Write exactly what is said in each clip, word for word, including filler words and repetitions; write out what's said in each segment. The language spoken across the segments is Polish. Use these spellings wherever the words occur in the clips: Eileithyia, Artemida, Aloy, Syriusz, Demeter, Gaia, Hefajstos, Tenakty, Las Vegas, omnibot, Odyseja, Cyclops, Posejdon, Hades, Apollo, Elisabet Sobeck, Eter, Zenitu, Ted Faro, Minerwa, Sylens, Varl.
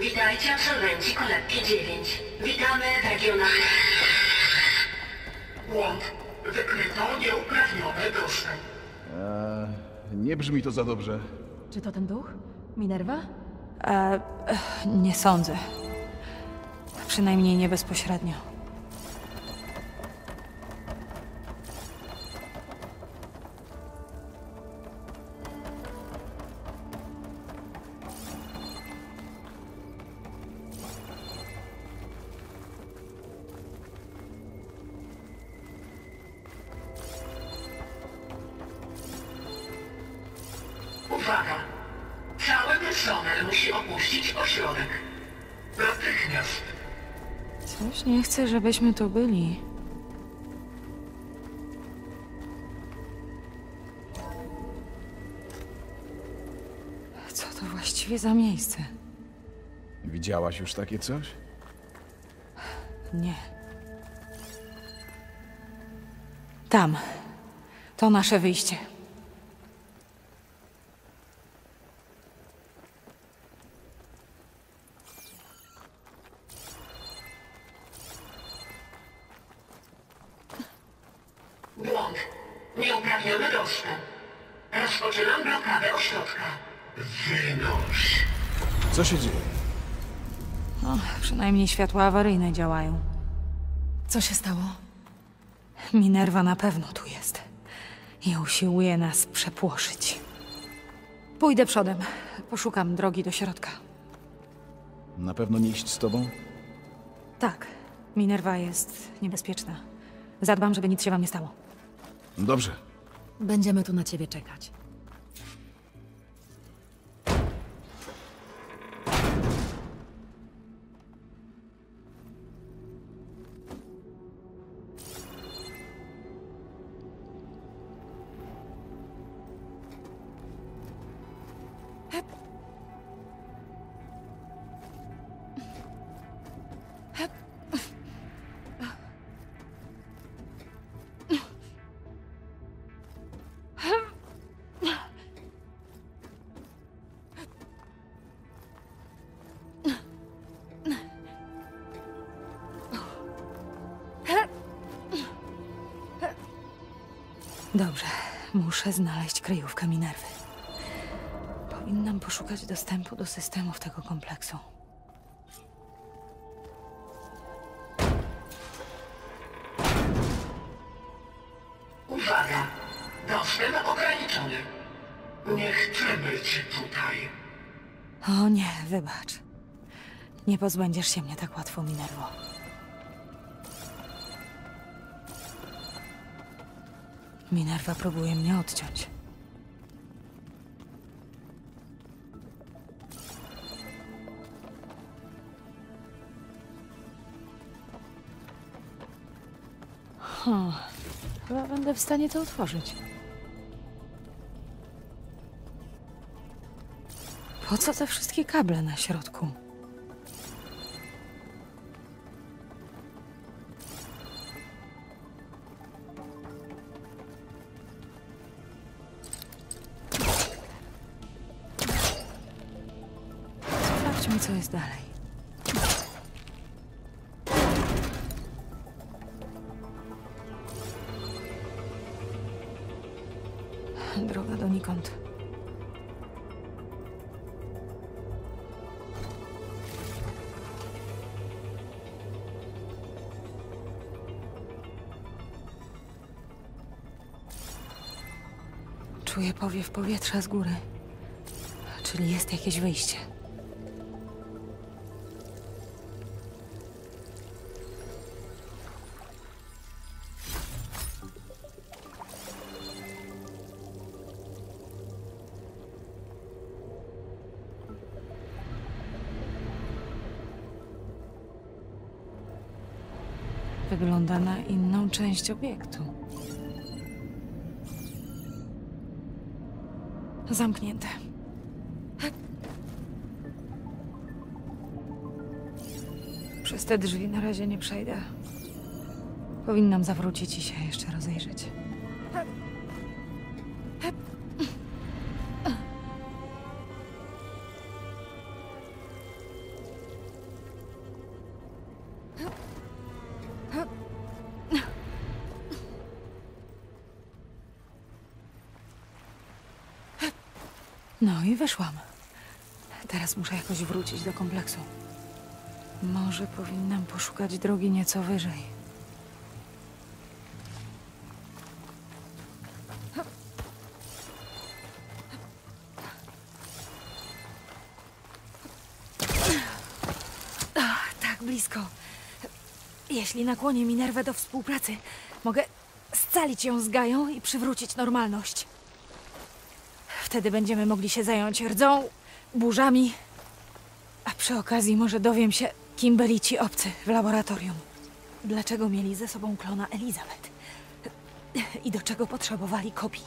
Witajcie absolwenci kolebki dziewięć. Witamy w regionach... Błąd. Wykryto nieuprawniony dostęp. Eee, nie brzmi to za dobrze. Czy to ten duch? Minerwa? Eee, nie sądzę. Przynajmniej nie bezpośrednio. Nie chcę, żebyśmy tu byli. Co to właściwie za miejsce? Widziałaś już takie coś? Nie. Tam. To nasze wyjście. Co się dzieje? No, przynajmniej światła awaryjne działają. Co się stało? Minerwa na pewno tu jest. I usiłuje nas przepłoszyć. Pójdę przodem. Poszukam drogi do środka. Na pewno nie iść z tobą? Tak. Minerwa jest niebezpieczna. Zadbam, żeby nic się wam nie stało. Dobrze. Będziemy tu na ciebie czekać. Dobrze, muszę znaleźć kryjówkę Minerwy. Powinnam poszukać dostępu do systemów tego kompleksu. Uwaga! Dostęp ograniczony. Nie chcemy cię tutaj. O nie, wybacz. Nie pozbędziesz się mnie tak łatwo, Minerwo. Minerwa próbuje mnie odciąć. Hmm. Chyba będę w stanie to otworzyć. Po co te wszystkie kable na środku? Co jest dalej? Droga donikąd. Czuję powiew powietrza z góry. Czyli jest jakieś wyjście. Wygląda na inną część obiektu. Zamknięte. Przez te drzwi na razie nie przejdę. Powinnam zawrócić i się jeszcze rozejrzeć. No i wyszłam. Teraz muszę jakoś wrócić do kompleksu. Może powinnam poszukać drogi nieco wyżej. Ach, tak blisko. Jeśli nakłonię Minerwę do współpracy, mogę scalić ją z Gaią i przywrócić normalność. Wtedy będziemy mogli się zająć rdzą, burzami, a przy okazji może dowiem się, kim byli ci obcy w laboratorium. Dlaczego mieli ze sobą klona Elisabet? I do czego potrzebowali kopii?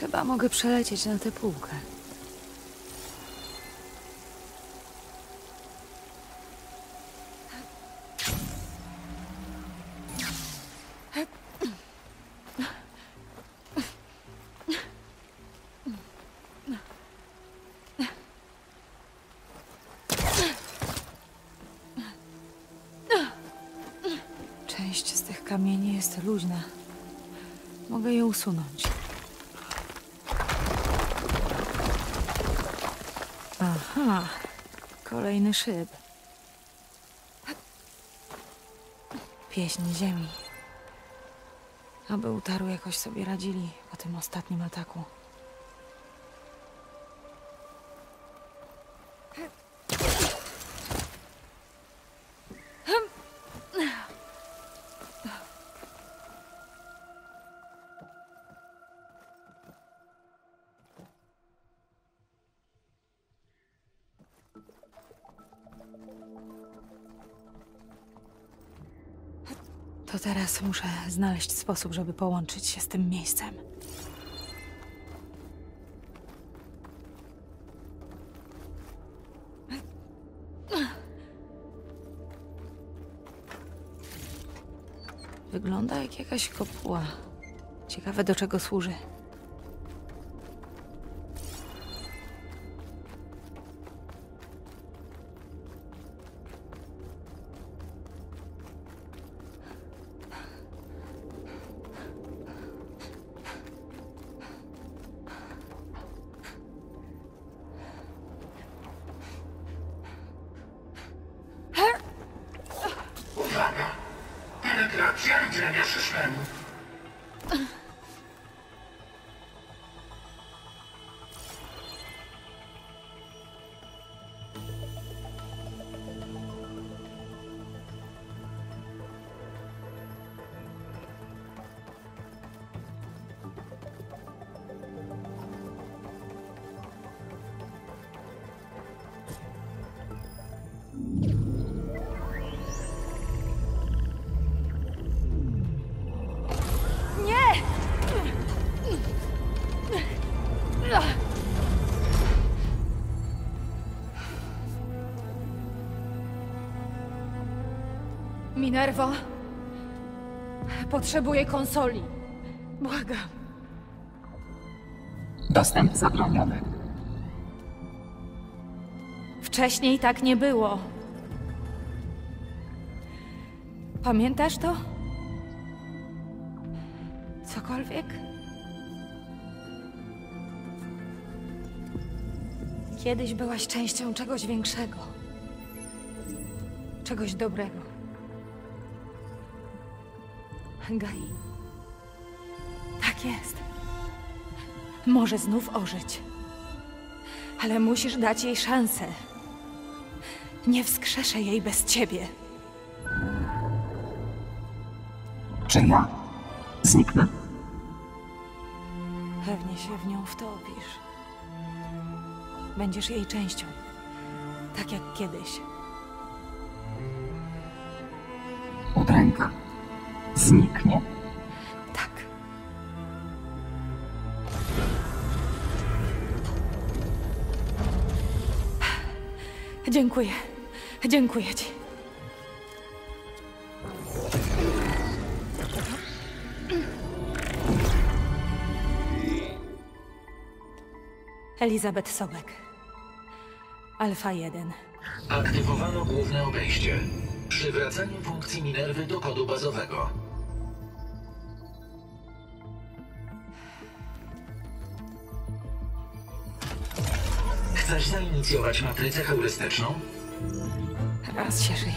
Chyba mogę przelecieć na tę półkę. Część z tych kamieni jest luźna. Mogę je usunąć. Aha, kolejny szyb. Pieśń ziemi. Aby utaru jakoś sobie radzili po tym ostatnim ataku. To teraz muszę znaleźć sposób, żeby połączyć się z tym miejscem. Wygląda jak jakaś kopuła. Ciekawe, do czego służy. Minerwo, potrzebuję konsoli. Błagam. Dostęp zabroniony. Wcześniej tak nie było. Pamiętasz to? Cokolwiek? Kiedyś byłaś częścią czegoś większego. Czegoś dobrego. Gai. Tak jest. Może znów ożyć. Ale musisz dać jej szansę. Nie wskrzeszę jej bez ciebie. Czy ja zniknę? Pewnie się w nią wtopisz. Będziesz jej częścią. Tak jak kiedyś. Od ręka. Zniknie. Tak. Dziękuję. Dziękuję ci. Elisabet Sobeck. Alfa jeden. Aktywowano główne obejście. Przywracanie funkcji Minerwy do kodu bazowego. Chcesz zainicjować matrycę heurystyczną? Raz się żyje.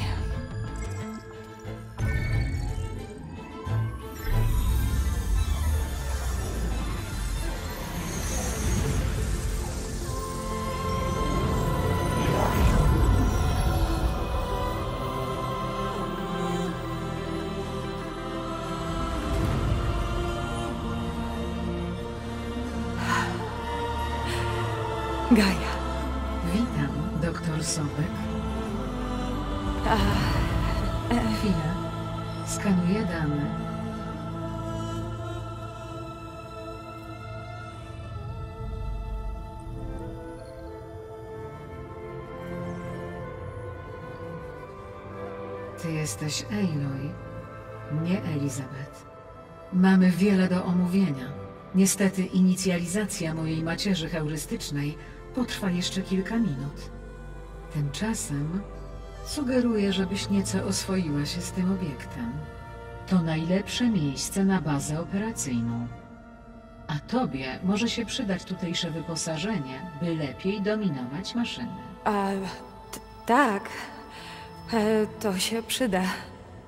Gaia. Witam, doktor Sobeck. A... E... Chwila. Skanuję dane. Ty jesteś Aloy, nie Elisabet. Mamy wiele do omówienia. Niestety inicjalizacja mojej macierzy heurystycznej potrwa jeszcze kilka minut. Tymczasem sugeruję, żebyś nieco oswoiła się z tym obiektem. To najlepsze miejsce na bazę operacyjną. A tobie może się przydać tutejsze wyposażenie, by lepiej dominować maszyny. A, tak, e, to się przyda.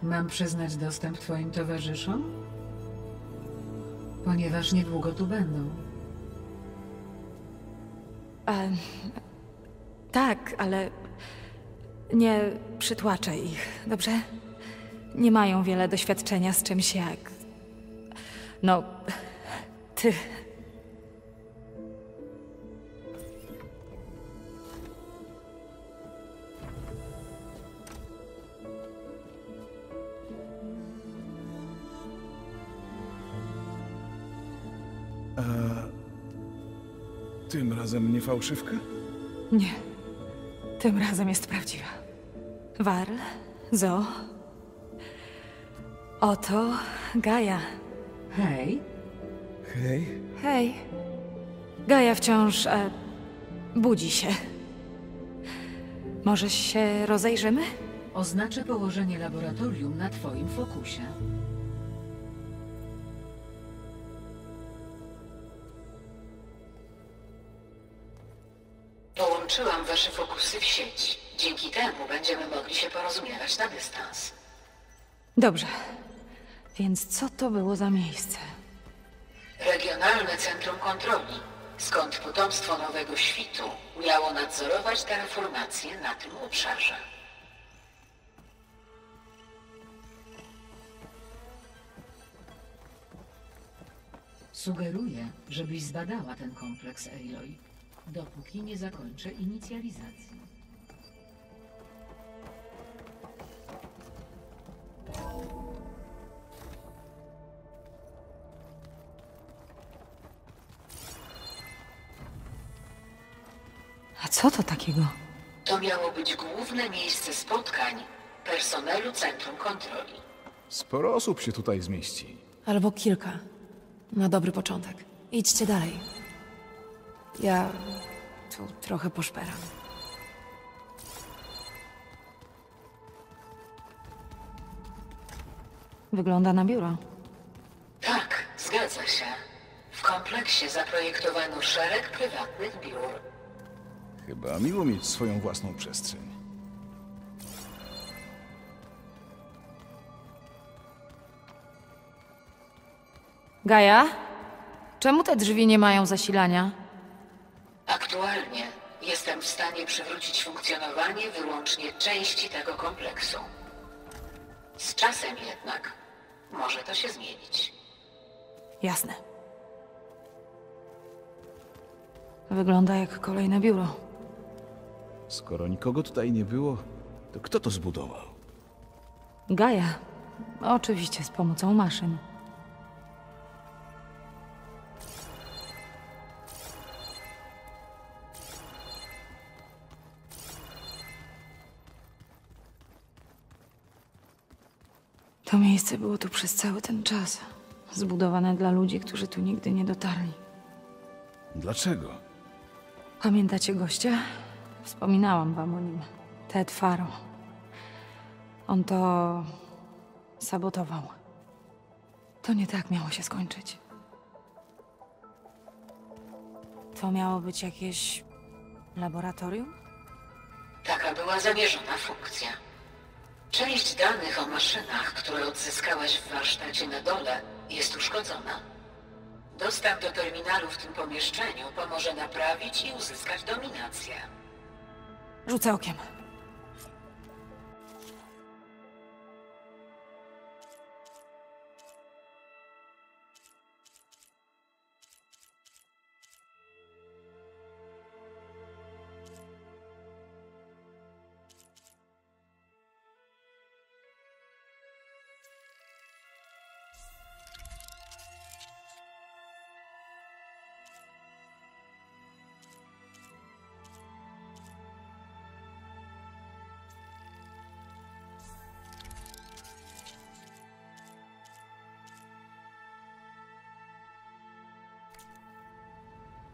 Mam przyznać dostęp twoim towarzyszom? Ponieważ niedługo tu będą. Um, tak, ale nie przytłaczę ich, dobrze? Nie mają wiele doświadczenia z czymś jak... No... ty... Tym razem nie fałszywka? Nie. Tym razem jest prawdziwa. Varl, Zo. Oto Gaia. Hej. Hej. Hej. Gaia wciąż e, budzi się. Może się rozejrzymy? Oznaczę położenie laboratorium na twoim fokusie. Połączyłam wasze fokusy w sieć. Dzięki temu będziemy mogli się porozumiewać na dystans. Dobrze. Więc co to było za miejsce? Regionalne Centrum Kontroli, skąd potomstwo Nowego Świtu miało nadzorować terraformację na tym obszarze. Sugeruję, żebyś zbadała ten kompleks, Aloy. Dopóki nie zakończę inicjalizacji. A co to takiego? To miało być główne miejsce spotkań personelu Centrum Kontroli. Sporo osób się tutaj zmieści. Albo kilka. Na dobry początek. Idźcie dalej. Ja tu trochę poszperam. Wygląda na biuro. Tak, zgadza się. W kompleksie zaprojektowano szereg prywatnych biur. Chyba miło mieć swoją własną przestrzeń. Gaia? Czemu te drzwi nie mają zasilania? Aktualnie jestem w stanie przywrócić funkcjonowanie wyłącznie części tego kompleksu. Z czasem jednak może to się zmienić. Jasne. Wygląda jak kolejne biuro. Skoro nikogo tutaj nie było, to kto to zbudował? Gaia. Oczywiście z pomocą maszyn. To miejsce było tu przez cały ten czas. Zbudowane dla ludzi, którzy tu nigdy nie dotarli. Dlaczego? Pamiętacie gościa? Wspominałam wam o nim. Ted Faro. On to... sabotował. To nie tak miało się skończyć. To miało być jakieś... laboratorium? Taka była zamierzona funkcja. Część danych o maszynach, które odzyskałaś w warsztacie na dole, jest uszkodzona. Dostęp do terminalu w tym pomieszczeniu pomoże naprawić i uzyskać dominację. Rzucę okiem.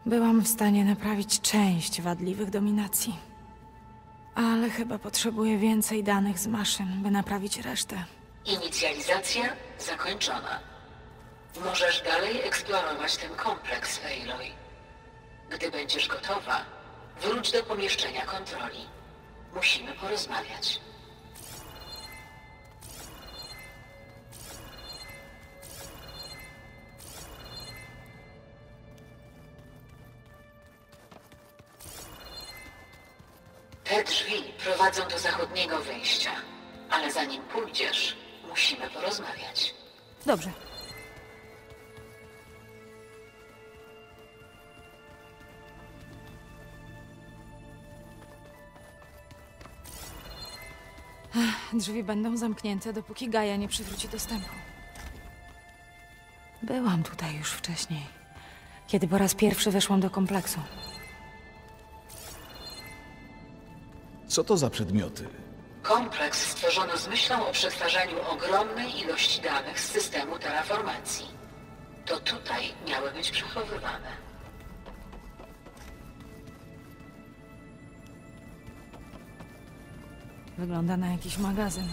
Byłam w stanie naprawić część wadliwych dominacji. Ale chyba potrzebuję więcej danych z maszyn, by naprawić resztę. Inicjalizacja zakończona. Możesz dalej eksplorować ten kompleks, Aloy. Gdy będziesz gotowa, wróć do pomieszczenia kontroli. Musimy porozmawiać. Te drzwi prowadzą do zachodniego wyjścia, ale zanim pójdziesz, musimy porozmawiać. Dobrze. Ech, drzwi będą zamknięte, dopóki Gaia nie przywróci dostępu. Byłam tutaj już wcześniej, kiedy po raz pierwszy weszłam do kompleksu. Co to za przedmioty? Kompleks stworzono z myślą o przetwarzaniu ogromnej ilości danych z systemu terraformacji. To tutaj miały być przechowywane. Wygląda na jakiś magazyn.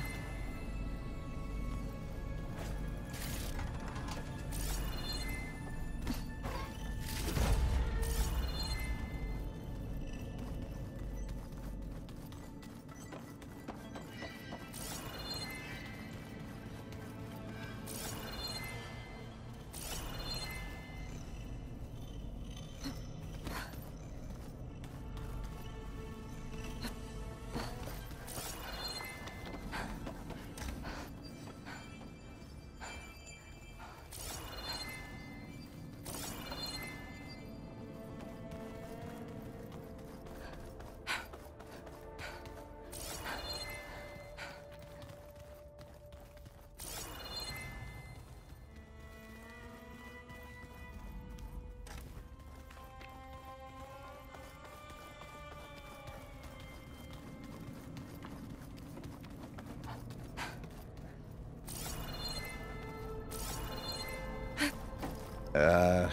Eee,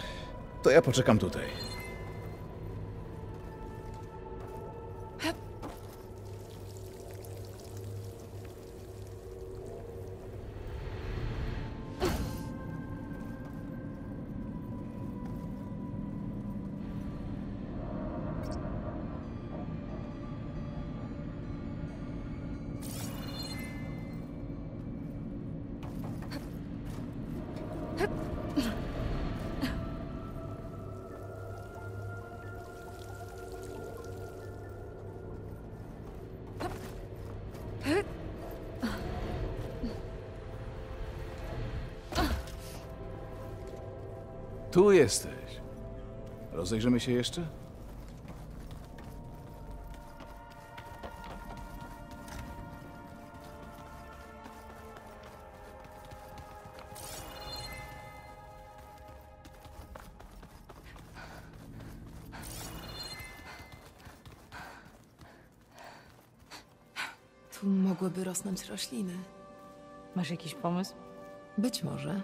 to ja poczekam tutaj. Tu jesteś. Rozejrzymy się jeszcze? Tu mogłyby rosnąć rośliny. Masz jakiś pomysł? Być może.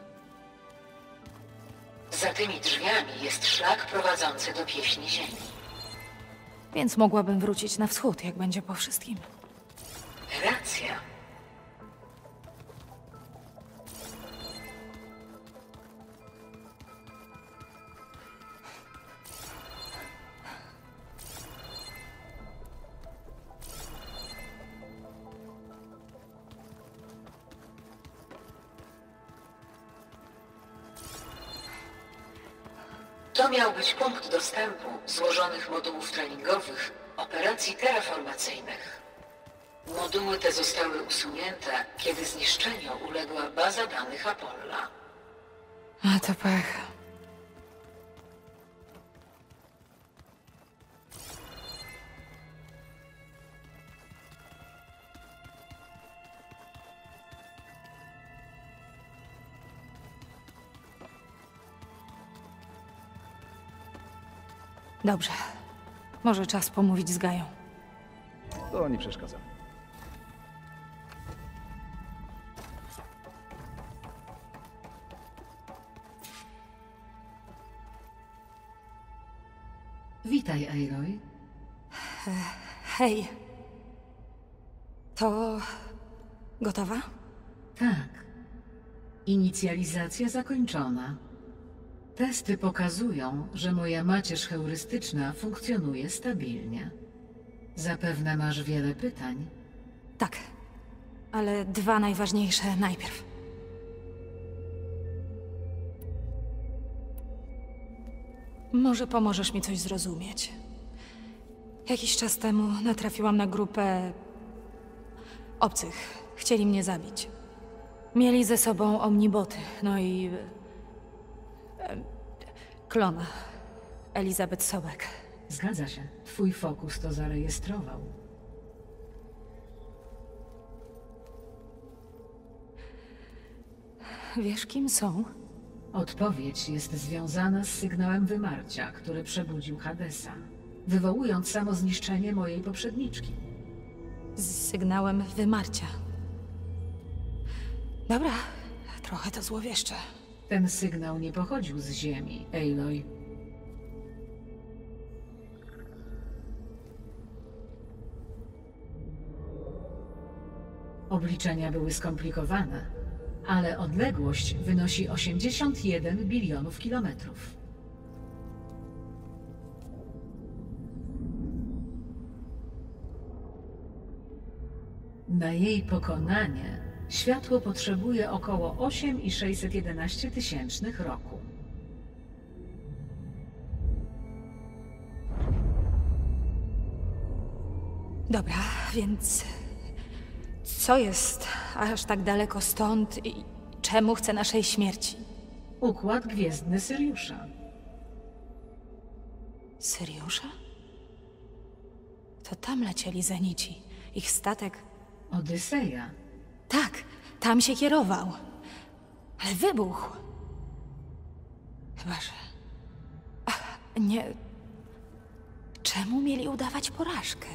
Za tymi drzwiami jest szlak prowadzący do pieśni ziemi. Więc mogłabym wrócić na wschód, jak będzie po wszystkim. Racja. To miał być punkt dostępu złożonych modułów treningowych operacji terraformacyjnych. Moduły te zostały usunięte, kiedy zniszczeniu uległa baza danych Apollo. A to pech. Dobrze. Może czas pomówić z Gaią. To nie przeszkadza. Witaj, Aloy. He, hej. To... gotowa? Tak. Inicjalizacja zakończona. Testy pokazują, że moja macierz heurystyczna funkcjonuje stabilnie. Zapewne masz wiele pytań. Tak, ale dwa najważniejsze najpierw. Może pomożesz mi coś zrozumieć. Jakiś czas temu natrafiłam na grupę obcych. Chcieli mnie zabić. Mieli ze sobą omniboty, no i... klona. Elisabet Sobeck. Zgadza się. Twój fokus to zarejestrował. Wiesz, kim są? Odpowiedź jest związana z sygnałem wymarcia, który przebudził Hadesa, wywołując samozniszczenie mojej poprzedniczki. Z sygnałem wymarcia. Dobra, trochę to złowieszcze. Ten sygnał nie pochodził z Ziemi, Aloy. Obliczenia były skomplikowane, ale odległość wynosi osiemdziesiąt jeden bilionów kilometrów. Na jej pokonanie światło potrzebuje około osiem i sześćset jedenaście tysięcznych roku. Dobra, więc co jest aż tak daleko stąd i czemu chce naszej śmierci? Układ gwiezdny Syriusza. Syriusza? To tam lecieli Zenici, ich statek... Odyseja. Tak, tam się kierował. Ale wybuchł. Chyba, że... Ach, nie... Czemu mieli udawać porażkę?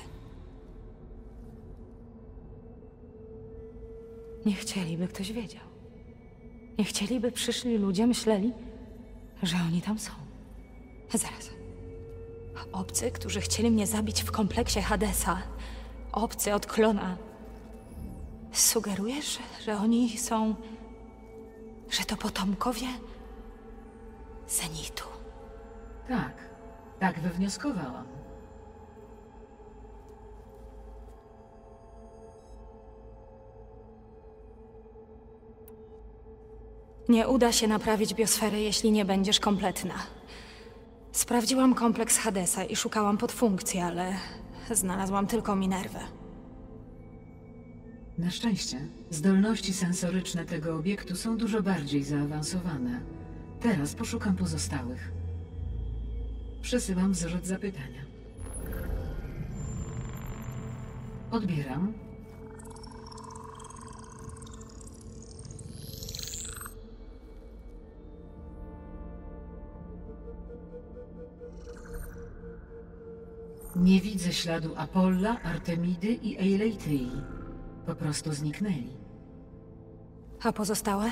Nie chcieli, by ktoś wiedział. Nie chcieli, by przyszli ludzie myśleli, że oni tam są. Zaraz. Obcy, którzy chcieli mnie zabić w kompleksie Hadesa. Obcy od klona. Sugerujesz, że oni są... że to potomkowie... Zenitu? Tak. Tak wywnioskowałam. Nie uda się naprawić biosfery, jeśli nie będziesz kompletna. Sprawdziłam kompleks Hadesa i szukałam podfunkcji, ale... znalazłam tylko Minerwę. Na szczęście, zdolności sensoryczne tego obiektu są dużo bardziej zaawansowane. Teraz poszukam pozostałych. Przesyłam wzorzec zapytania. Odbieram. Nie widzę śladu Apollo, Artemidy i Eileithyii. Po prostu zniknęli. A pozostałe?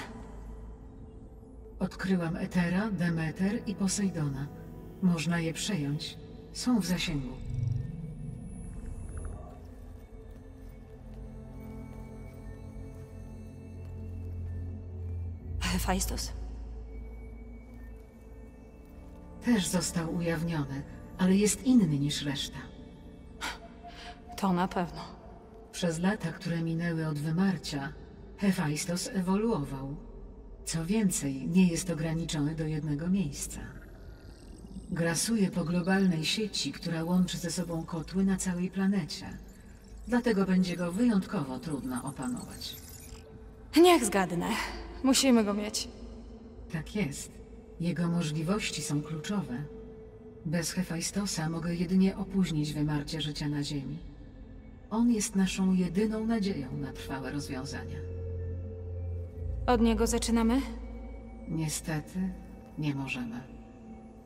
Odkryłam Etera, Demeter i Posejdona. Można je przejąć. Są w zasięgu. Hefajstos? Też został ujawniony, ale jest inny niż reszta. To na pewno. Przez lata, które minęły od wymarcia, Hefajstos ewoluował. Co więcej, nie jest ograniczony do jednego miejsca. Grasuje po globalnej sieci, która łączy ze sobą kotły na całej planecie. Dlatego będzie go wyjątkowo trudno opanować. Niech zgadnę. Musimy go mieć. Tak jest. Jego możliwości są kluczowe. Bez Hefajstosa mogę jedynie opóźnić wymarcie życia na Ziemi. On jest naszą jedyną nadzieją na trwałe rozwiązania. Od niego zaczynamy? Niestety, nie możemy.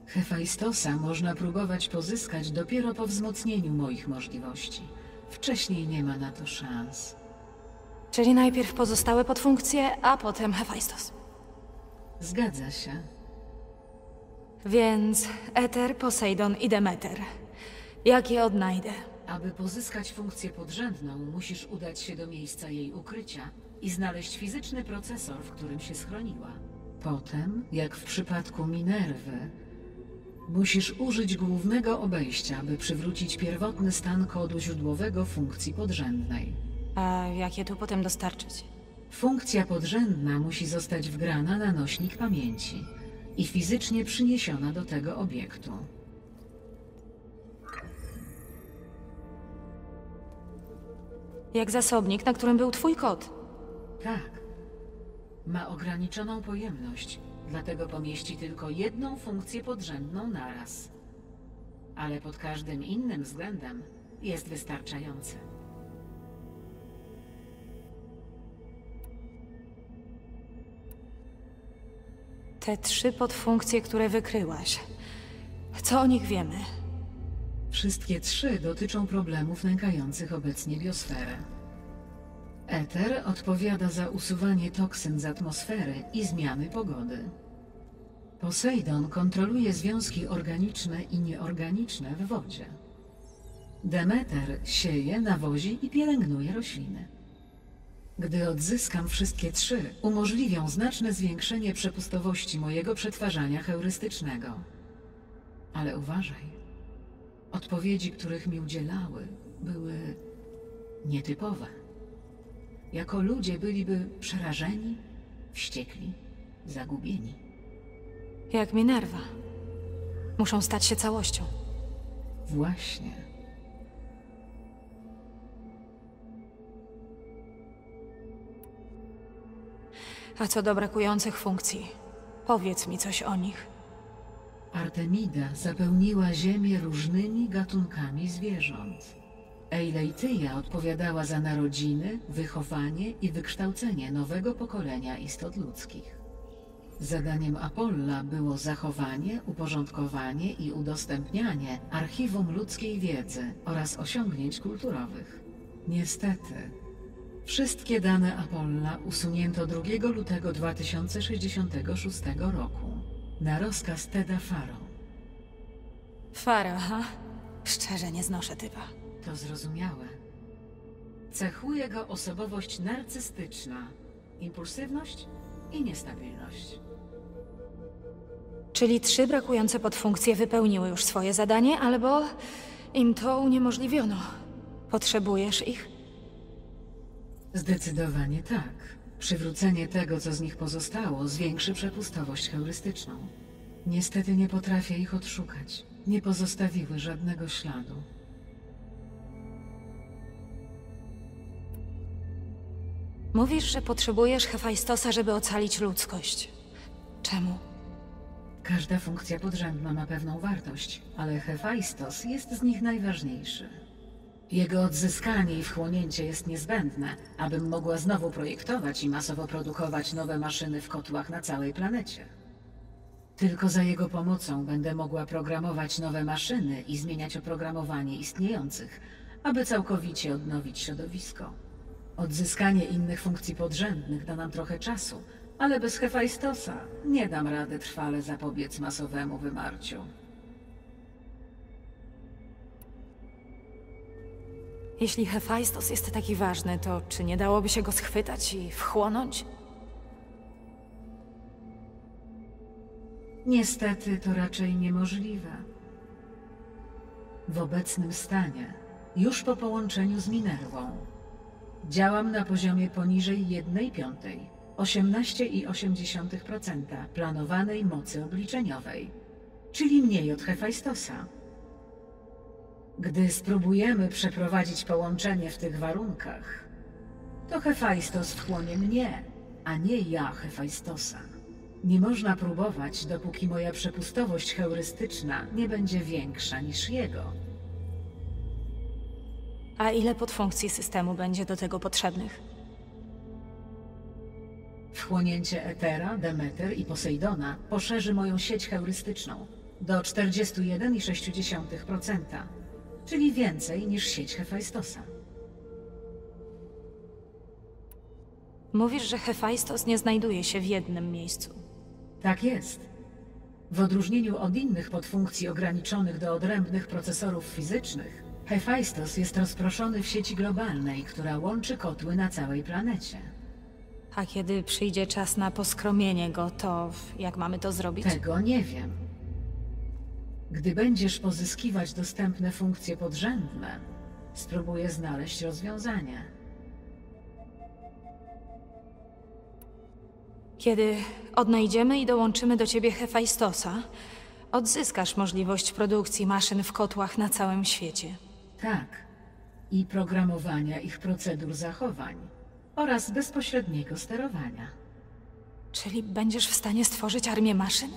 Hefajstosa można próbować pozyskać dopiero po wzmocnieniu moich możliwości. Wcześniej nie ma na to szans. Czyli najpierw pozostałe podfunkcje, a potem Hefajstos. Zgadza się. Więc Eter, Posejdon i Demeter. Jak je odnajdę? Aby pozyskać funkcję podrzędną, musisz udać się do miejsca jej ukrycia i znaleźć fizyczny procesor, w którym się schroniła. Potem, jak w przypadku Minerwy, musisz użyć głównego obejścia, by przywrócić pierwotny stan kodu źródłowego funkcji podrzędnej. A jak je tu potem dostarczyć? Funkcja podrzędna musi zostać wgrana na nośnik pamięci i fizycznie przyniesiona do tego obiektu. Jak zasobnik, na którym był twój kod. Tak. Ma ograniczoną pojemność, dlatego pomieści tylko jedną funkcję podrzędną naraz. Ale pod każdym innym względem jest wystarczający. Te trzy podfunkcje, które wykryłaś. Co o nich wiemy? Wszystkie trzy dotyczą problemów nękających obecnie biosferę. Eter odpowiada za usuwanie toksyn z atmosfery i zmiany pogody. Posejdon kontroluje związki organiczne i nieorganiczne w wodzie. Demeter sieje, nawozi i pielęgnuje rośliny. Gdy odzyskam wszystkie trzy, umożliwią znaczne zwiększenie przepustowości mojego przetwarzania heurystycznego. Ale uważaj. Odpowiedzi, których mi udzielały, były nietypowe. Jako ludzie byliby przerażeni, wściekli, zagubieni. Jak Minerwa. Muszą stać się całością. Właśnie. A co do brakujących funkcji? Powiedz mi coś o nich. Artemida zapełniła Ziemię różnymi gatunkami zwierząt. Eileithyia odpowiadała za narodziny, wychowanie i wykształcenie nowego pokolenia istot ludzkich. Zadaniem Apolla było zachowanie, uporządkowanie i udostępnianie archiwum ludzkiej wiedzy oraz osiągnięć kulturowych. Niestety... Wszystkie dane Apolla usunięto drugiego lutego dwa tysiące sześćdziesiątego szóstego roku, na rozkaz Teda Faro. Faro, ha? Szczerze nie znoszę typa. To zrozumiałe. Cechuje go osobowość narcystyczna, impulsywność i niestabilność. Czyli trzy brakujące podfunkcje wypełniły już swoje zadanie, albo im to uniemożliwiono. Potrzebujesz ich? Zdecydowanie tak. Przywrócenie tego, co z nich pozostało, zwiększy przepustowość heurystyczną. Niestety nie potrafię ich odszukać. Nie pozostawiły żadnego śladu. Mówisz, że potrzebujesz Hefajstosa, żeby ocalić ludzkość. Czemu? Każda funkcja podrzędna ma pewną wartość, ale Hefajstos jest z nich najważniejszy. Jego odzyskanie i wchłonięcie jest niezbędne, abym mogła znowu projektować i masowo produkować nowe maszyny w kotłach na całej planecie. Tylko za jego pomocą będę mogła programować nowe maszyny i zmieniać oprogramowanie istniejących, aby całkowicie odnowić środowisko. Odzyskanie innych funkcji podrzędnych da nam trochę czasu, ale bez Hefajstosa nie dam rady trwale zapobiec masowemu wymarciu. Jeśli Hefajstos jest taki ważny, to czy nie dałoby się go schwytać i wchłonąć? Niestety to raczej niemożliwe. W obecnym stanie, już po połączeniu z Minerwą, działam na poziomie poniżej jednej piątej, osiemnaście przecinek osiem procent planowanej mocy obliczeniowej, czyli mniej od Hefajstosa. Gdy spróbujemy przeprowadzić połączenie w tych warunkach, to Hefajstos wchłonie mnie, a nie ja Hefajstosa. Nie można próbować, dopóki moja przepustowość heurystyczna nie będzie większa niż jego. A ile podfunkcji systemu będzie do tego potrzebnych? Wchłonięcie Etera, Demeter i Posejdona poszerzy moją sieć heurystyczną do czterdziestu jeden przecinek sześć procent, czyli więcej niż sieć Hefajstosa. Mówisz, że Hefajstos nie znajduje się w jednym miejscu. Tak jest. W odróżnieniu od innych podfunkcji ograniczonych do odrębnych procesorów fizycznych, Hefajstos jest rozproszony w sieci globalnej, która łączy kotły na całej planecie. A kiedy przyjdzie czas na poskromienie go, to jak mamy to zrobić? Tego nie wiem. Gdy będziesz pozyskiwać dostępne funkcje podrzędne, spróbuję znaleźć rozwiązanie. Kiedy odnajdziemy i dołączymy do ciebie Hefajstosa, odzyskasz możliwość produkcji maszyn w kotłach na całym świecie. Tak. I programowania ich procedur zachowań oraz bezpośredniego sterowania. Czyli będziesz w stanie stworzyć armię maszyn?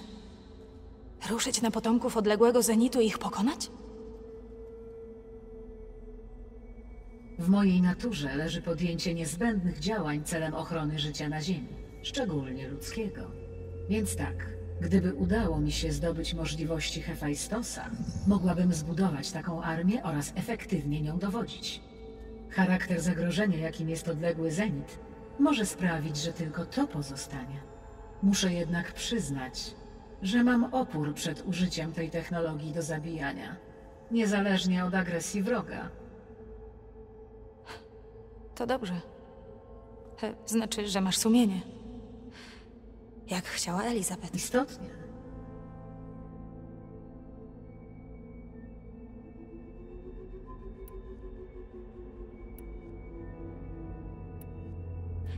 Ruszyć na potomków odległego Zenitu i ich pokonać? W mojej naturze leży podjęcie niezbędnych działań celem ochrony życia na Ziemi, szczególnie ludzkiego. Więc tak, gdyby udało mi się zdobyć możliwości Hefajstosa, mogłabym zbudować taką armię oraz efektywnie nią dowodzić. Charakter zagrożenia, jakim jest odległy Zenit, może sprawić, że tylko to pozostanie. Muszę jednak przyznać, że mam opór przed użyciem tej technologii do zabijania, niezależnie od agresji wroga. To dobrze. Znaczy, że masz sumienie. Jak chciała Elisabet. Istotnie.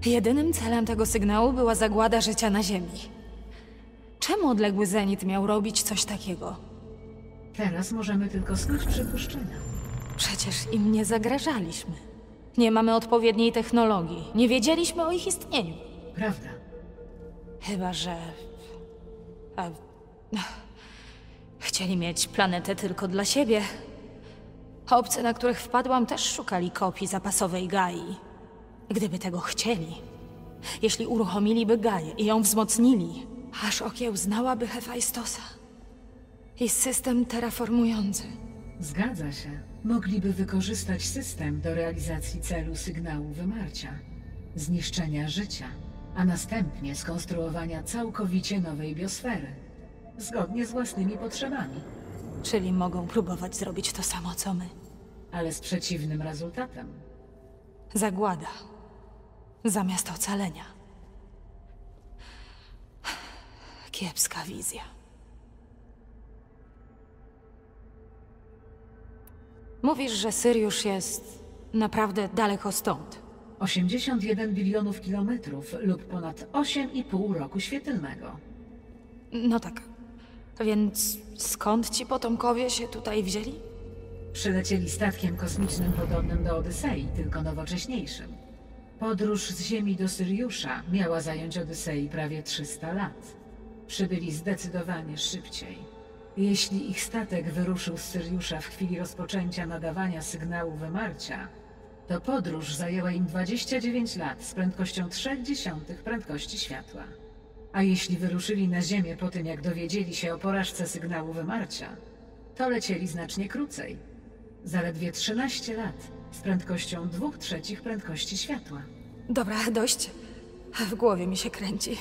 Jedynym celem tego sygnału była zagłada życia na Ziemi. Czemu odległy Zenit miał robić coś takiego? Teraz możemy tylko snuć przypuszczenia. Przecież im nie zagrażaliśmy. Nie mamy odpowiedniej technologii. Nie wiedzieliśmy o ich istnieniu. Prawda. Chyba że... A... Chcieli mieć planetę tylko dla siebie. Obcy, na których wpadłam, też szukali kopii zapasowej Gai. Gdyby tego chcieli. Jeśli uruchomiliby Gaię i ją wzmocnili, aż okiełznałaby Hefajstosa. I system terraformujący. Zgadza się. Mogliby wykorzystać system do realizacji celu sygnału wymarcia. Zniszczenia życia, a następnie skonstruowania całkowicie nowej biosfery. Zgodnie z własnymi potrzebami. Czyli mogą próbować zrobić to samo, co my. Ale z przeciwnym rezultatem. Zagłada. Zamiast ocalenia. Kiepska wizja. Mówisz, że Syriusz jest naprawdę daleko stąd. osiemdziesiąt jeden bilionów kilometrów lub ponad osiem i pół roku świetlnego. No tak. Więc skąd ci potomkowie się tutaj wzięli? Przylecieli statkiem kosmicznym podobnym do Odysei, tylko nowocześniejszym. Podróż z Ziemi do Syriusza miała zająć Odysei prawie trzysta lat. Przybyli zdecydowanie szybciej. Jeśli ich statek wyruszył z Syriusza w chwili rozpoczęcia nadawania sygnału wymarcia, to podróż zajęła im dwadzieścia dziewięć lat z prędkością trzech dziesiątych prędkości światła. A jeśli wyruszyli na Ziemię po tym, jak dowiedzieli się o porażce sygnału wymarcia, to lecieli znacznie krócej. Zaledwie trzynaście lat Z prędkością dwóch trzecich prędkości światła. Dobra, dość. W głowie mi się kręci.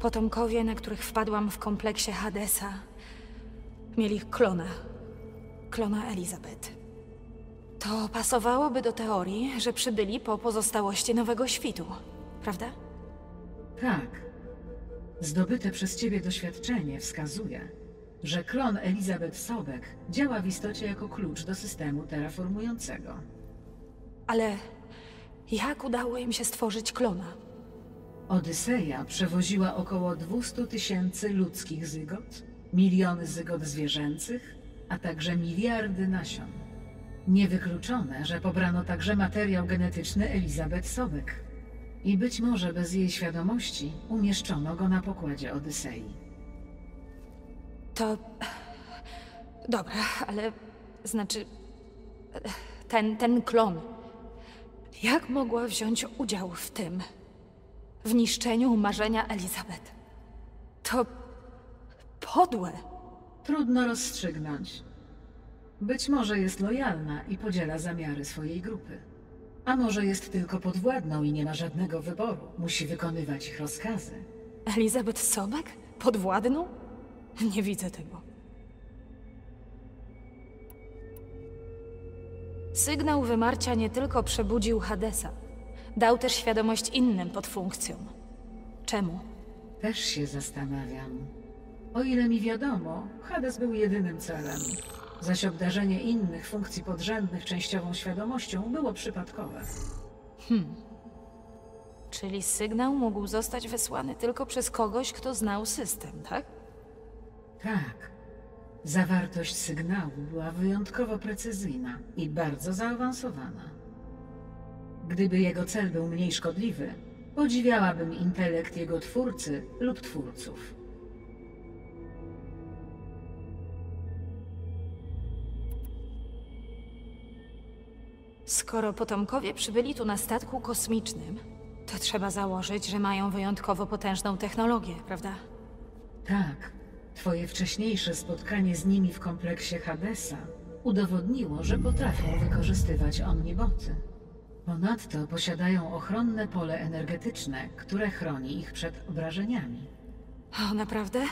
Potomkowie, na których wpadłam w kompleksie Hadesa, mieli klona. Klona Elisabet. To pasowałoby do teorii, że przybyli po pozostałości Nowego Świtu, prawda? Tak. Zdobyte przez ciebie doświadczenie wskazuje, że klon Elisabet Sobeck działa w istocie jako klucz do systemu terraformującego. Ale jak udało im się stworzyć klona? Odyseja przewoziła około dwieście tysięcy ludzkich zygot, miliony zygot zwierzęcych, a także miliardy nasion. Niewykluczone, że pobrano także materiał genetyczny Elisabet Sobeck. I być może bez jej świadomości umieszczono go na pokładzie Odysei. To... Dobra, ale... Znaczy... Ten, ten klon... Jak mogła wziąć udział w tym? W niszczeniu marzenia Elisabet? To... podłe. Trudno rozstrzygnąć. Być może jest lojalna i podziela zamiary swojej grupy. A może jest tylko podwładną i nie ma żadnego wyboru. Musi wykonywać ich rozkazy. Elisabet Sobeck? Podwładną? Nie widzę tego. Sygnał wymarcia nie tylko przebudził Hadesa. Dał też świadomość innym pod funkcją. Czemu? Też się zastanawiam. O ile mi wiadomo, Hades był jedynym celem. Zaś obdarzenie innych funkcji podrzędnych częściową świadomością było przypadkowe. Hmm. Czyli sygnał mógł zostać wysłany tylko przez kogoś, kto znał system, tak? Tak. Zawartość sygnału była wyjątkowo precyzyjna i bardzo zaawansowana. Gdyby jego cel był mniej szkodliwy, podziwiałabym intelekt jego twórcy lub twórców. Skoro potomkowie przybyli tu na statku kosmicznym, to trzeba założyć, że mają wyjątkowo potężną technologię, prawda? Tak. Twoje wcześniejsze spotkanie z nimi w kompleksie Hadesa udowodniło, że potrafią wykorzystywać omniboty. Ponadto posiadają ochronne pole energetyczne, które chroni ich przed obrażeniami. O, naprawdę?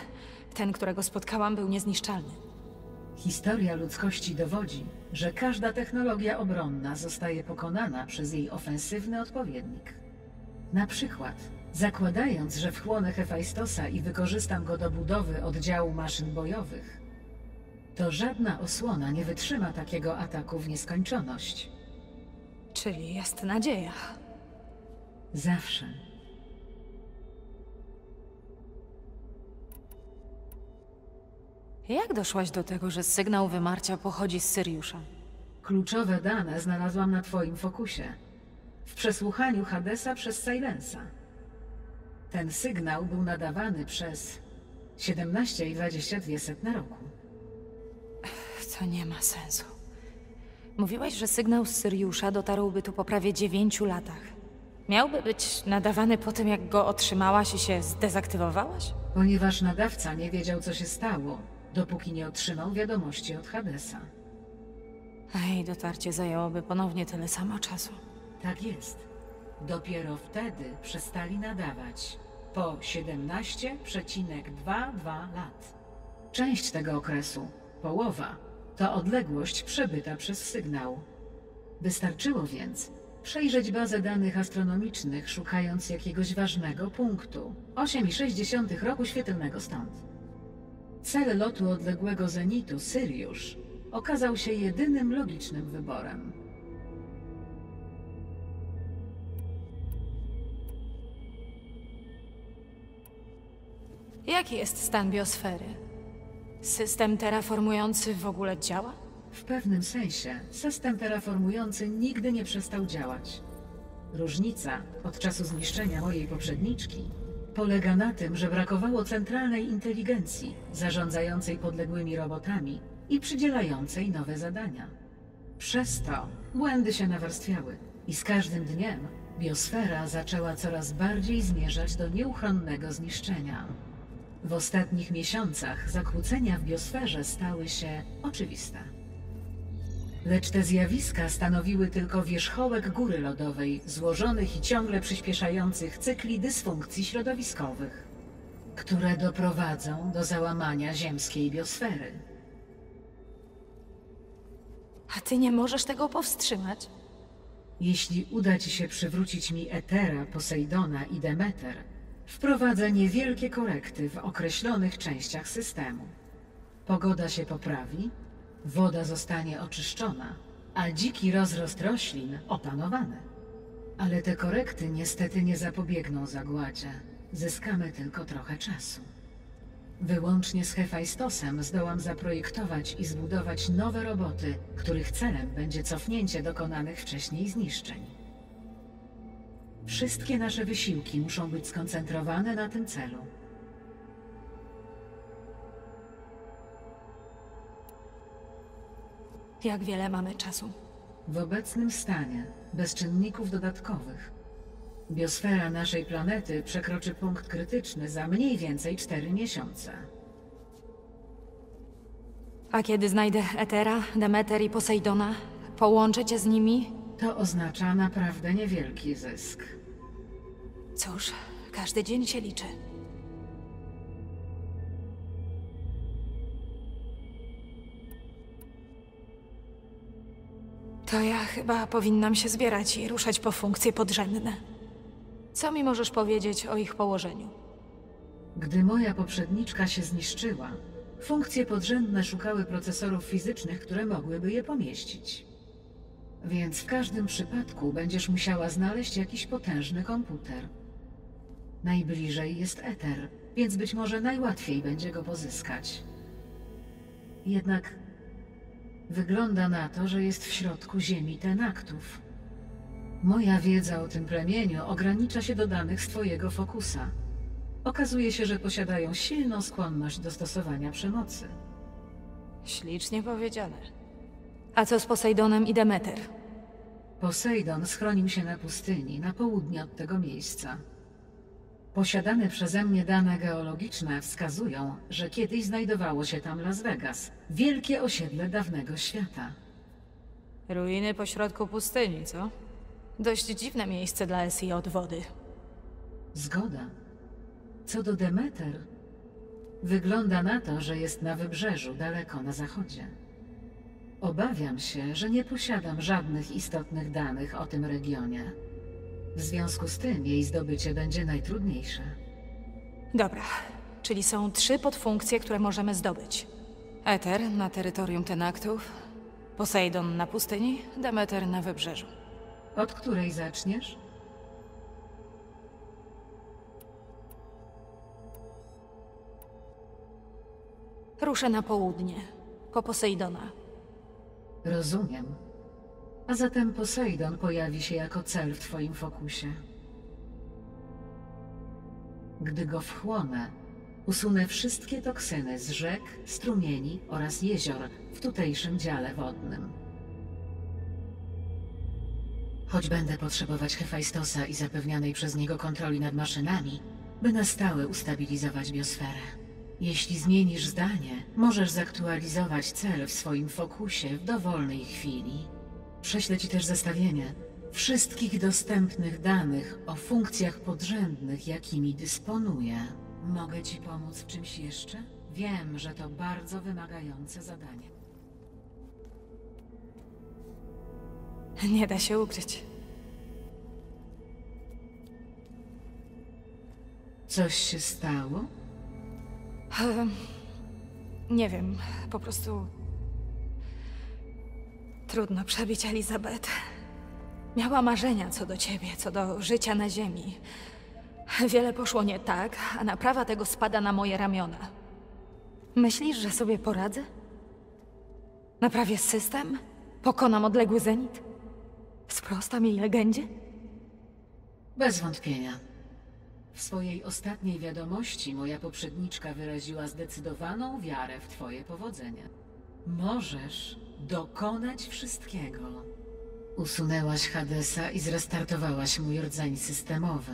Ten, którego spotkałam, był niezniszczalny. Historia ludzkości dowodzi, że każda technologia obronna zostaje pokonana przez jej ofensywny odpowiednik. Na przykład, zakładając, że wchłonę Hefajstosa i wykorzystam go do budowy oddziału maszyn bojowych, to żadna osłona nie wytrzyma takiego ataku w nieskończoność. Czyli jest nadzieja. Zawsze. Jak doszłaś do tego, że sygnał wymarcia pochodzi z Syriusza? Kluczowe dane znalazłam na twoim fokusie. W przesłuchaniu Hadesa przez Sylensa. Ten sygnał był nadawany przez siedemnaście i dwadzieścia dwie setne na roku. To nie ma sensu. Mówiłaś, że sygnał z Syriusza dotarłby tu po prawie dziewięciu latach. Miałby być nadawany po tym, jak go otrzymałaś i się zdezaktywowałaś? Ponieważ nadawca nie wiedział, co się stało, dopóki nie otrzymał wiadomości od Hadesa. A jej dotarcie zajęłoby ponownie tyle samo czasu. Tak jest. Dopiero wtedy przestali nadawać. Po siedemnaście przecinek dwadzieścia dwa lat. Część tego okresu, połowa, to odległość przebyta przez sygnał. Wystarczyło więc przejrzeć bazę danych astronomicznych, szukając jakiegoś ważnego punktu. osiem i sześć dziesiątych roku świetlnego stąd. Cel lotu odległego Zenitu, Syriusz, okazał się jedynym logicznym wyborem. Jaki jest stan biosfery? System terraformujący w ogóle działa? W pewnym sensie system terraformujący nigdy nie przestał działać. Różnica od czasu zniszczenia mojej poprzedniczki polega na tym, że brakowało centralnej inteligencji zarządzającej podległymi robotami i przydzielającej nowe zadania. Przez to błędy się nawarstwiały i z każdym dniem biosfera zaczęła coraz bardziej zmierzać do nieuchronnego zniszczenia. W ostatnich miesiącach zakłócenia w biosferze stały się oczywiste. Lecz te zjawiska stanowiły tylko wierzchołek góry lodowej, złożonych i ciągle przyspieszających cykli dysfunkcji środowiskowych, które doprowadzą do załamania ziemskiej biosfery. A ty nie możesz tego powstrzymać? Jeśli uda ci się przywrócić mi Etera, Posejdona i Demeter, wprowadzę niewielkie korekty w określonych częściach systemu. Pogoda się poprawi, woda zostanie oczyszczona, a dziki rozrost roślin opanowany. Ale te korekty niestety nie zapobiegną zagładzie. Zyskamy tylko trochę czasu. Wyłącznie z Hefajstosem zdołam zaprojektować i zbudować nowe roboty, których celem będzie cofnięcie dokonanych wcześniej zniszczeń. Wszystkie nasze wysiłki muszą być skoncentrowane na tym celu. Jak wiele mamy czasu? W obecnym stanie, bez czynników dodatkowych, biosfera naszej planety przekroczy punkt krytyczny za mniej więcej cztery miesiące. A kiedy znajdę Etera, Demeter i Posejdona, połączę cię z nimi? To oznacza naprawdę niewielki zysk. Cóż, każdy dzień się liczy. To ja chyba powinnam się zbierać i ruszać po funkcje podrzędne. Co mi możesz powiedzieć o ich położeniu? Gdy moja poprzedniczka się zniszczyła, funkcje podrzędne szukały procesorów fizycznych, które mogłyby je pomieścić. Więc w każdym przypadku będziesz musiała znaleźć jakiś potężny komputer. Najbliżej jest Eter, więc być może najłatwiej będzie go pozyskać. Jednak wygląda na to, że jest w środku ziemi Tenaktów. Moja wiedza o tym plemieniu ogranicza się do danych z twojego fokusa. Okazuje się, że posiadają silną skłonność do stosowania przemocy. Ślicznie powiedziane. A co z Posejdonem i Demeter? Posejdon schronił się na pustyni, na południe od tego miejsca. Posiadane przeze mnie dane geologiczne wskazują, że kiedyś znajdowało się tam Las Vegas, wielkie osiedle dawnego świata. Ruiny pośrodku pustyni, co? Dość dziwne miejsce dla S I od wody. Zgoda. Co do Demeter, wygląda na to, że jest na wybrzeżu, daleko na zachodzie. Obawiam się, że nie posiadam żadnych istotnych danych o tym regionie. W związku z tym jej zdobycie będzie najtrudniejsze. Dobra, czyli są trzy podfunkcje, które możemy zdobyć. Eter na terytorium Tenaktów, Posejdon na pustyni, Demeter na wybrzeżu. Od której zaczniesz? Ruszę na południe, po Posejdona. Rozumiem. A zatem Posejdon pojawi się jako cel w twoim fokusie. Gdy go wchłonę, usunę wszystkie toksyny z rzek, strumieni oraz jezior w tutejszym dziale wodnym. Choć będę potrzebować Hefajstosa i zapewnianej przez niego kontroli nad maszynami, by na stałe ustabilizować biosferę. Jeśli zmienisz zdanie, możesz zaktualizować cel w swoim fokusie w dowolnej chwili. Prześlę ci też zestawienie wszystkich dostępnych danych o funkcjach podrzędnych, jakimi dysponuję. Mogę ci pomóc w czymś jeszcze? Wiem, że to bardzo wymagające zadanie. Nie da się ukryć. Coś się stało? Um, nie wiem, po prostu... Trudno przebić Elisabet. Miała marzenia co do ciebie, co do życia na ziemi. Wiele poszło nie tak, a naprawa tego spada na moje ramiona. Myślisz, że sobie poradzę? Naprawię system? Pokonam odległy Zenit? Sprostam jej legendzie? Bez wątpienia. W swojej ostatniej wiadomości moja poprzedniczka wyraziła zdecydowaną wiarę w twoje powodzenie. Możesz dokonać wszystkiego. Usunęłaś Hadesa i zrestartowałaś mój rdzeń systemowy.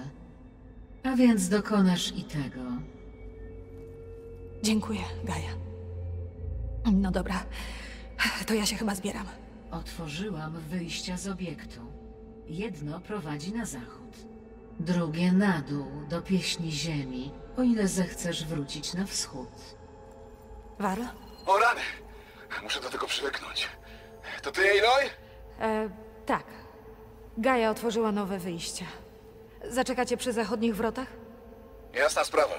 A więc dokonasz i tego. Dziękuję, Gaia. No dobra, to ja się chyba zbieram. Otworzyłam wyjścia z obiektu. Jedno prowadzi na zachód, drugie na dół, do pieśni ziemi, o ile zechcesz wrócić na wschód. Varl? O rany! Muszę do tego przywyknąć. To ty, Aloy? E, tak. Gaia otworzyła nowe wyjścia. Zaczekacie przy zachodnich wrotach? Jasna sprawa.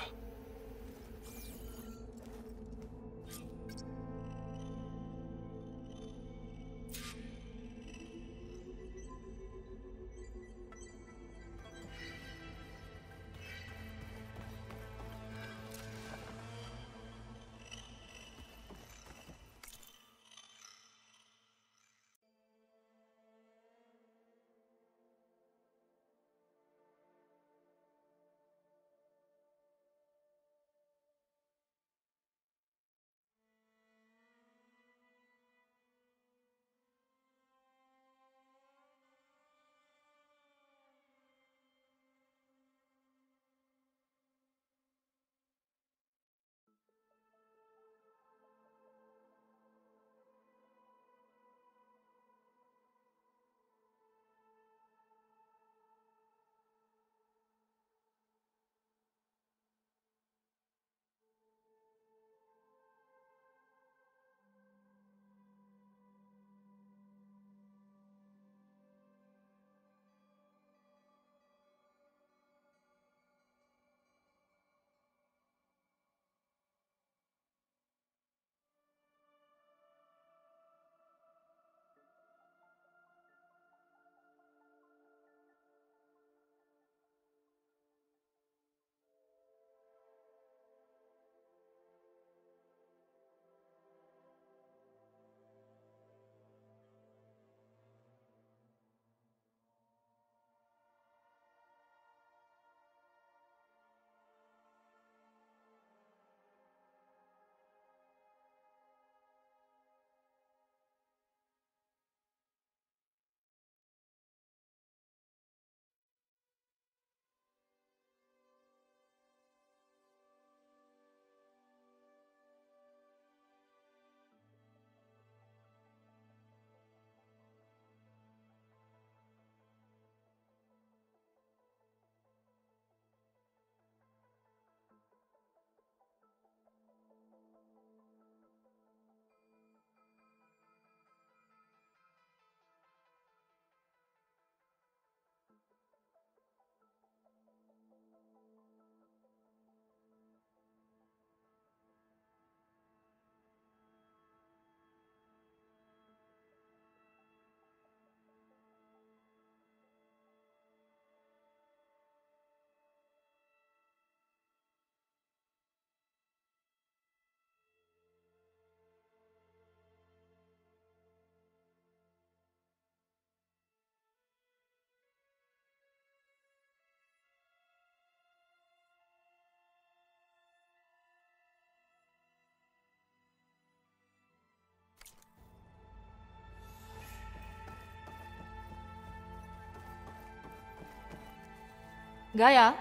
Gaia?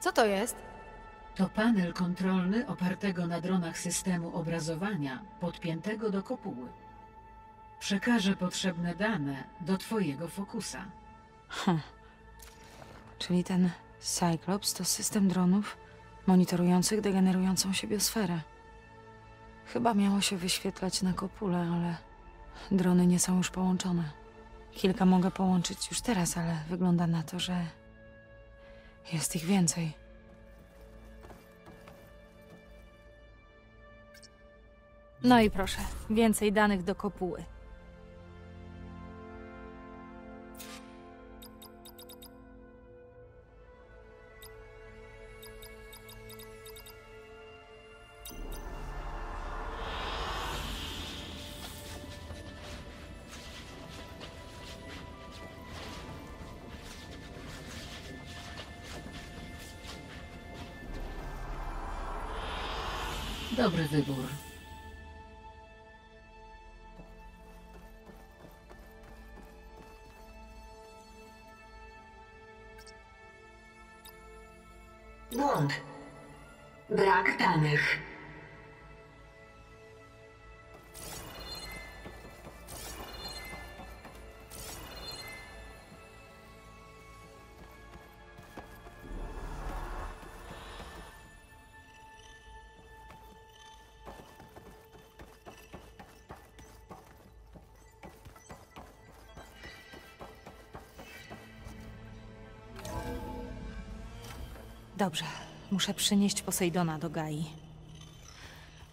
Co to jest? To panel kontrolny opartego na dronach systemu obrazowania, podpiętego do kopuły. Przekażę potrzebne dane do twojego fokusa. Hm. Czyli ten Cyclops to system dronów monitorujących degenerującą się biosferę. Chyba miało się wyświetlać na kopule, ale drony nie są już połączone. Kilka mogę połączyć już teraz, ale wygląda na to, że... jest ich więcej. No i proszę, więcej danych do kopuły. Dobry wybór. Błąd. Brak danych. Dobrze, muszę przynieść Posejdona do Gai.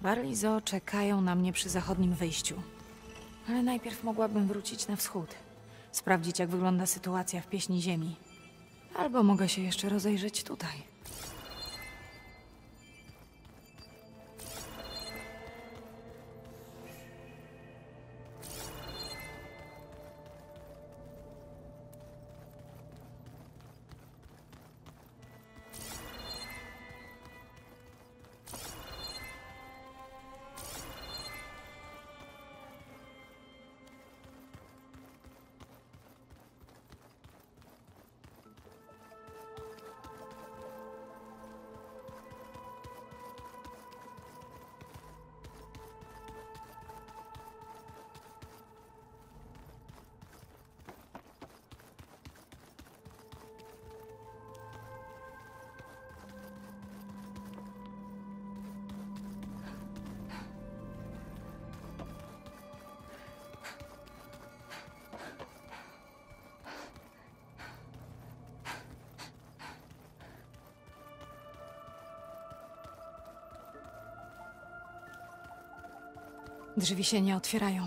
Varl i Zo czekają na mnie przy zachodnim wyjściu. Ale najpierw mogłabym wrócić na wschód. Sprawdzić, jak wygląda sytuacja w Pieśni Ziemi. Albo mogę się jeszcze rozejrzeć tutaj. Drzwi się nie otwierają.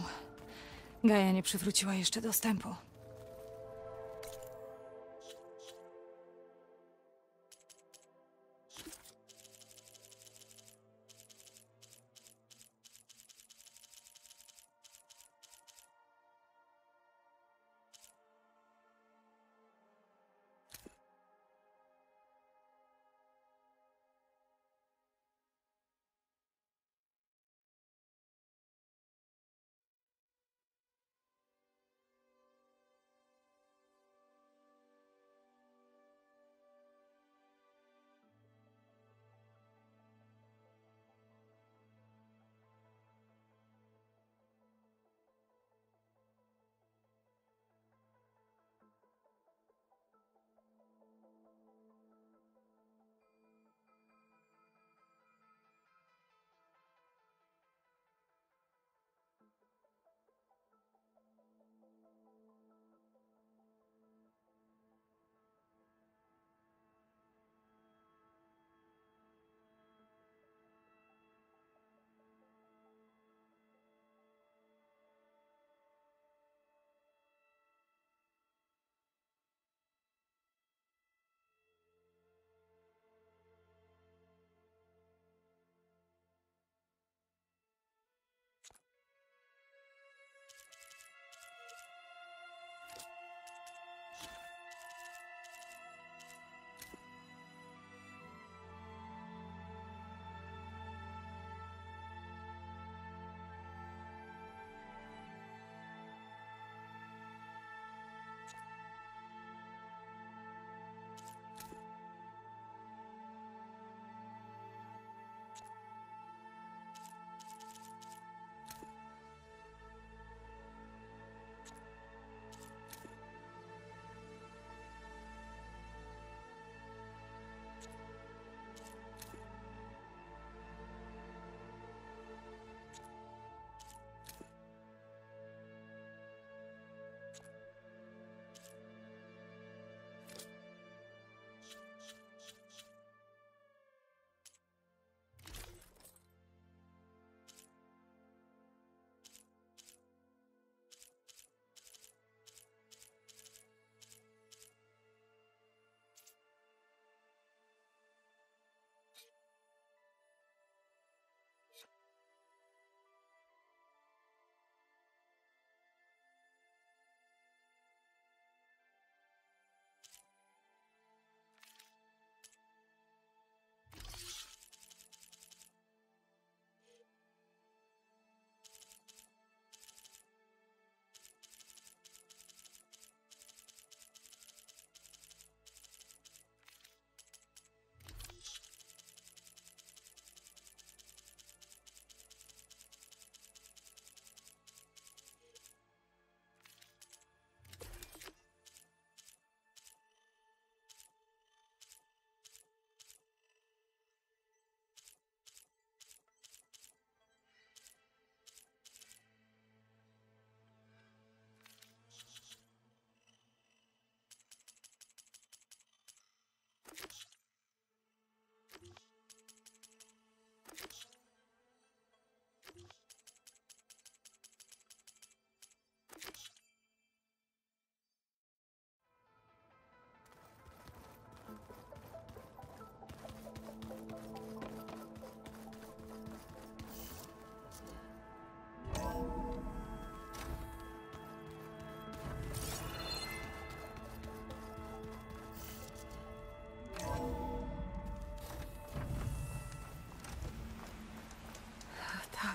Gaia nie przywróciła jeszcze dostępu.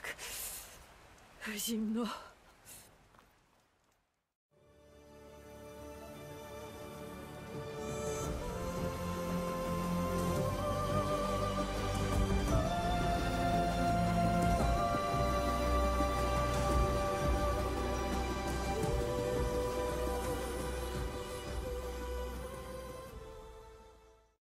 tak. Zimno.